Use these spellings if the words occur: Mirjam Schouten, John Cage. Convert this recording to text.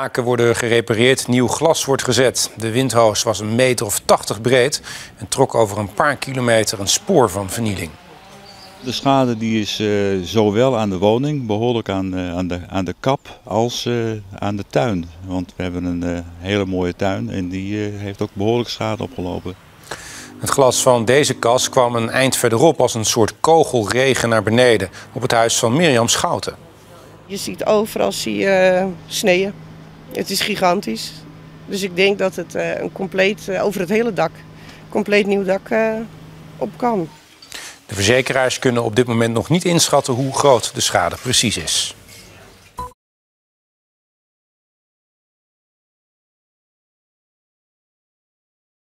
Daken worden gerepareerd, nieuw glas wordt gezet. De windhoos was een meter of 80 breed en trok over een paar kilometer een spoor van vernieling. De schade die is zowel aan de woning, behoorlijk aan de kap, als aan de tuin. Want we hebben een hele mooie tuin en die heeft ook behoorlijk schade opgelopen. Het glas van deze kas kwam een eind verderop als een soort kogelregen naar beneden op het huis van Mirjam Schouten. Je ziet overal sneeën. Het is gigantisch. Dus ik denk dat het over het hele dak, compleet nieuw dak op kan. De verzekeraars kunnen op dit moment nog niet inschatten hoe groot de schade precies is.